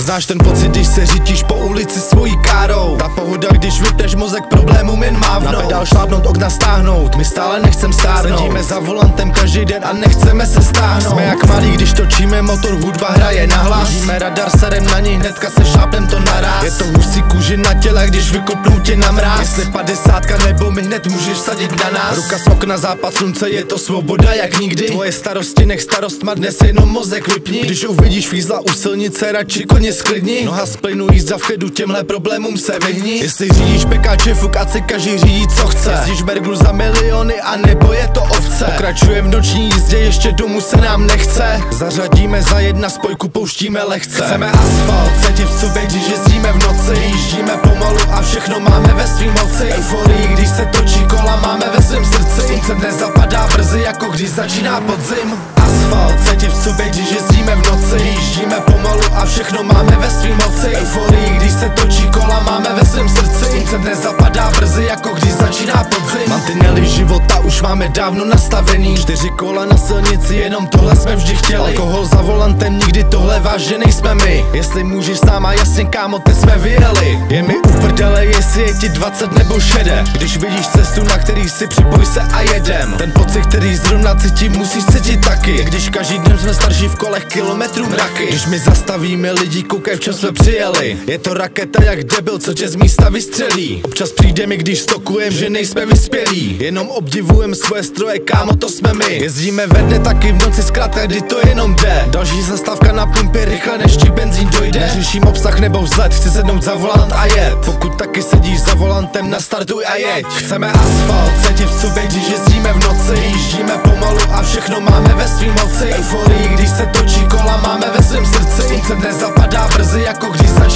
Znáš ten pocit, když se řitíš po ulici svojí károu? Ta pohoda, když vypneš mozek problémům jen mávnou. Na pedál šlápnout, okna stáhnout, my stále nechcem stárnout. Sedíme za volantem každý den a nechceme se stáhnout. Jsme jak malí, když točíme motor, hudba hraje nahlas. Užíme radar, serem na ní, hnedka se šlápnem to naraz. Je to husí kůži na těle, když vykopnou tě na mráz. Jestli 50 nebo my, hned můžeš sadit na nás. Ruka z okna, západ slunce, je to svoboda jak nikdy. Tvoje starosti nech starost má, dnes jenom mozek vypni. Když uvidíš fízla u silnice, radši koně sklidni. Noha z plynu, jízda v klidu, těmhle problémům se vyhni. Jestli řídíš pekáče, fukáci, každý řídí co chce. Jezdíš berglu za miliony a nebo je to ovce. Pokračujeme v noční jízdě, ještě domů se nám nechce. Zařadíme za jedna spojku, pouštíme lehce. Chceme asfalt, cítit v sobě, když jezdíme v noci. Jíždíme pomalu a všechno máme ve svým moci. Euforii, když se točí kola, máme ve svém srdci. Slunce dnes zapadá brzy, jako když začíná podzim. Asfalt, cítit v sobě, když jezdíme v noci. Jíždíme pomalu a všechno máme ve svým moci. Euforii, když se točí kola, máme ve svém srdci. Slunce dnes zapadá brzy, jako když začíná podzim. Mantinely života už máme dávno nastavený. 4 kola na silnici, jenom tohle jsme vždy chtěli. Alkohol za volantem, nikdy tohle vážně nejsme my. Jestli můžeš s náma, jasně kámo, teď jsme vyjeli. Je mi u prdele, jestli je ti 20 nebo šede. Když vidíš cestu, na který si připoj se a jedem. Ten pocit, který zrovna cítím, musíš cítit taky. Když každý den jsme starší, v kolech kilometrů mraky. Když my zastavíme lidi, koukej, v čem jsme přijeli. Je to raketa jak debil, co tě z místa vystřelí. Občas přijde mi, když stokujem, že nejsme vyspělí. Jenom obdivujem svoje stroje, kámo, to jsme my. Jezdíme ve dne, taky v noci, zkrátka kdy to jenom jde. Další zastávka na pumpě, rychle než ti benzín dojde. Neřeším obsah nebo vzhled, chci sednout za volant a jet. Pokud taky sedíš za volantem, nastartuj a jeď. Chceme asfalt, cítit v sobě, když jezdíme v noci. Jíždíme pomalu a všechno máme ve svým moci. Euforii, když se točí kola, máme ve svém srdci. Slunce dnes zapadá brzy, jako když